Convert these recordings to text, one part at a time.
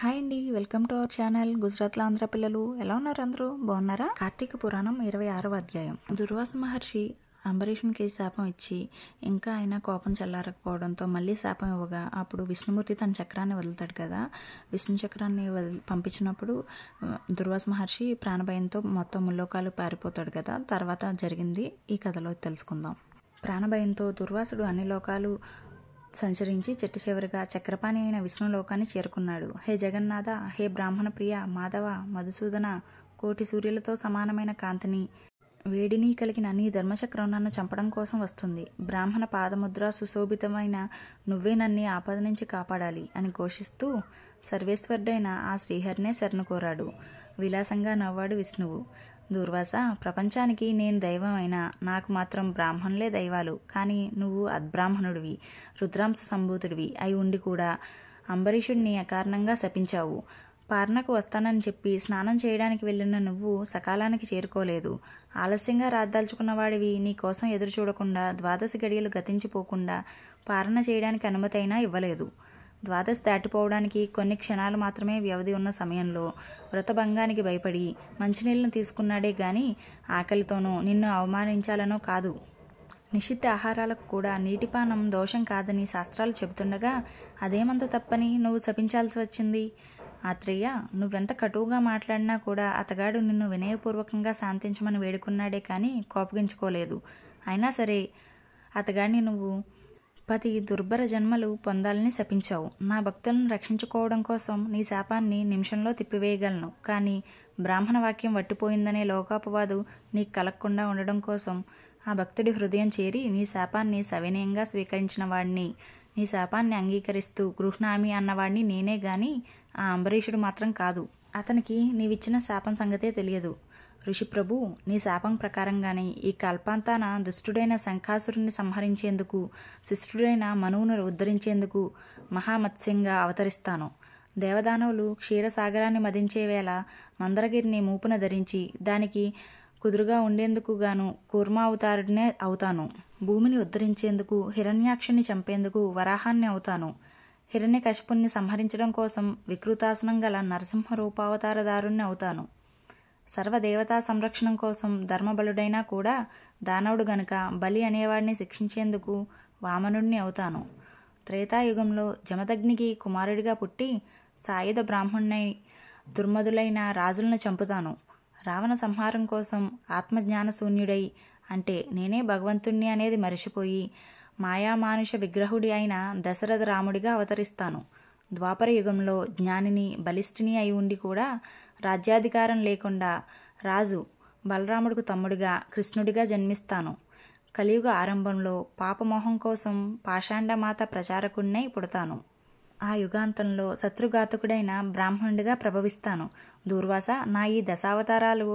Hi అండి, welcome to our channel. గుజరాత్లో ఆంధ్ర పిల్లలు ఎలా ఉన్నారు? అందరూ బాగున్నారా? కార్తీక పురాణం 26వ అధ్యాయం. దుర్వాస మహర్షి అంబరీషునికి శాపం ఇచ్చి ఇంకా ఆయన కోపం చల్లారకపోవడంతో మళ్ళీ శాపం ఇవ్వగా అప్పుడు విష్ణుమూర్తి తన చక్రాన్ని వదులుతాడు కదా, విష్ణు చక్రాన్ని పంపించినప్పుడు దుర్వాస మహర్షి ప్రాణభయంతో మొత్తం ముల్లోకాలు పారిపోతాడు కదా. తర్వాత జరిగింది ఈ కథలో తెలుసుకుందాం. ప్రాణభయంతో దుర్వాసుడు అన్ని లోకాలు సంచరించి చెట్టు చివరిగా చక్రపాణి అయిన విష్ణులోకాన్ని చేరుకున్నాడు. హే జగన్నాథ, హే బ్రాహ్మణ ప్రియ, మాధవ, మధుసూదన, కోటి సూర్యులతో సమానమైన కాంతిని వేడిని కలిగిన నీ ధర్మచక్రం నన్ను చంపడం కోసం వస్తుంది. బ్రాహ్మణ పాదముద్ర సుశోభితమైన నువ్వే నన్ను ఆపద నుంచి కాపాడాలి అని ఘోషిస్తూ సర్వేశ్వరుడైన ఆ శ్రీహరినే శరణు కోరాడు. విలాసంగా నవ్వాడు విష్ణువు. దుర్వాస, ప్రపంచానికి నేను దైవమైనా నాకు మాత్రం బ్రాహ్మణులే దైవాలు, కానీ నువ్వు అద్బ్రాహ్మణుడివి, రుద్రాంశ సంభూతుడివి అయి ఉండి కూడా అంబరీషుడిని అకారణంగా శపించావు. పార్ణకు వస్తానని చెప్పి స్నానం చేయడానికి వెళ్ళిన నువ్వు సకాలానికి చేరుకోలేదు. ఆలస్యంగా రాద్దాల్చుకున్నవాడివి నీ కోసం ఎదురు చూడకుండా ద్వాదశి గడియలు గతించిపోకుండా పారణ చేయడానికి అనుమతి అయినా ఇవ్వలేదు. ద్వాదశి దాటిపోవడానికి కొన్ని క్షణాలు మాత్రమే వ్యవధి ఉన్న సమయంలో వ్రతభంగానికి భయపడి మంచినీళ్ళను తీసుకున్నాడే గాని ఆకలితోనో నిన్ను అవమానించాలనో కాదు. నిషిద్ధ ఆహారాలకు కూడా నీటిపానం దోషం కాదని శాస్త్రాలు చెబుతుండగా అదేమంత తప్పని నువ్వు శపించాల్సి వచ్చింది. ఆత్రేయ, నువ్వెంత కటువుగా మాట్లాడినా కూడా అతగాడు నిన్ను వినయపూర్వకంగా శాంతించమని వేడుకున్నాడే కానీ కోపగించుకోలేదు. అయినా సరే అతగాడిని నువ్వు 10 దుర్భర జన్మలు పొందాలని శపించావు. నా భక్తులను రక్షించుకోవడం కోసం నీ శాపాన్ని నిమిషంలో తిప్పివేయగలను, కానీ బ్రాహ్మణ వాక్యం వట్టిపోయిందనే లోకాపవాదు నీకు కలగకుండా ఉండడం కోసం ఆ భక్తుడి హృదయం చేరి నీ శాపాన్ని సవినయంగా స్వీకరించిన వాడిని, నీ శాపాన్ని అంగీకరిస్తూ గృహ్ణామి అన్నవాడిని నేనే గాని ఆ అంబరీషుడు మాత్రం కాదు. అతనికి నీవిచ్చిన శాపం సంగతే తెలియదు. ఋషిప్రభు, నీ శాపం ప్రకారంగానే ఈ కల్పాంతాన దుష్టుడైన శంఖాసురుణ్ణి సంహరించేందుకు, శిష్టుడైన మనువును ఉద్ధరించేందుకు మహామత్స్యంగా అవతరిస్తాను. దేవదానవులు క్షీరసాగరాన్ని మదించే వేళ మందరగిరిని మూపున ధరించి దానికి కుదురుగా ఉండేందుకు గాను కూర్మావతారుడినే అవుతాను. భూమిని ఉద్ధరించేందుకు హిరణ్యాక్షుని చంపేందుకు వరాహాన్ని అవుతాను. హిరణ్యకశిపుణ్ణి సంహరించడం కోసం వికృతాసనం గల నరసింహ రూపావతారధారుణ్ణి అవుతాను. సర్వదేవతా సంరక్షణం కోసం ధర్మబలుడైనా కూడా దానవుడు గనుక బలి అనేవాడిని శిక్షించేందుకు వామనుడిని అవుతాను. త్రేతాయుగంలో జమదగ్నికి కుమారుడిగా పుట్టి సాయుధ బ్రాహ్మణునై దుర్మదులైన రాజులను చంపుతాను. రావణ సంహారం కోసం ఆత్మజ్ఞానశూన్యుడై, అంటే నేనే భగవంతుణ్ణి అనేది మరిచిపోయి మాయామానుష విగ్రహుడి అయిన దశరథ రాముడిగా అవతరిస్తాను. ద్వాపరయుగంలో జ్ఞానిని బలిష్ఠిని అయి ఉండి కూడా రాజ్యాధికారం లేకుండా రాజు బలరాముడికి తమ్ముడిగా కృష్ణుడిగా జన్మిస్తాను. కలియుగ ఆరంభంలో పాపమోహం కోసం పాషాండమాత ప్రచారకుడినై పుడతాను. ఆ యుగాంతంలో శత్రుఘాతకుడైన బ్రాహ్మణుడిగా ప్రభవిస్తాను. దుర్వాస, నా ఈ దశావతారాలు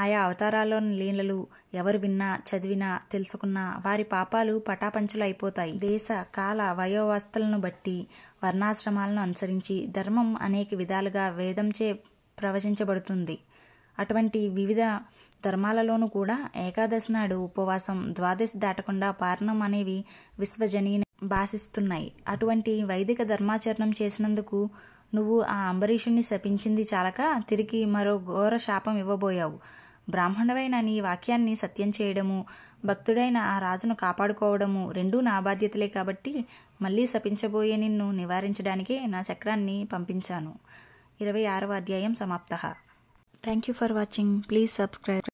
ఆయా అవతారాల్లోని లీలలు ఎవరు విన్నా చదివినా తెలుసుకున్నా వారి పాపాలు పటాపంచులు అయిపోతాయి. దేశ కాల వయోవస్థలను బట్టి వర్ణాశ్రమాలను అనుసరించి ధర్మం అనేక విధాలుగా వేదంచే ప్రవచించబడుతుంది. అటువంటి వివిధ ధర్మాలలోనూ కూడా ఏకాదశి నాడు ఉపవాసం, ద్వాదశి దాటకుండా పారణం అనేవి విశ్వజనీయ భాషిస్తున్నాయి. అటువంటి వైదిక ధర్మాచరణం చేసినందుకు నువ్వు ఆ అంబరీషుణ్ణి శపించింది చాలక తిరిగి మరో ఘోర శాపం ఇవ్వబోయావు. బ్రాహ్మణుడైన నీ వాక్యాన్ని సత్యం చేయడము, భక్తుడైన ఆ రాజును కాపాడుకోవడము రెండూ నా బాధ్యతలే కాబట్టి మళ్ళీ శపించబోయే నిన్ను నివారించడానికే నా చక్రాన్ని పంపించాను. 26వ అధ్యాయం సమాప్త. Thank you for watching. Please subscribe.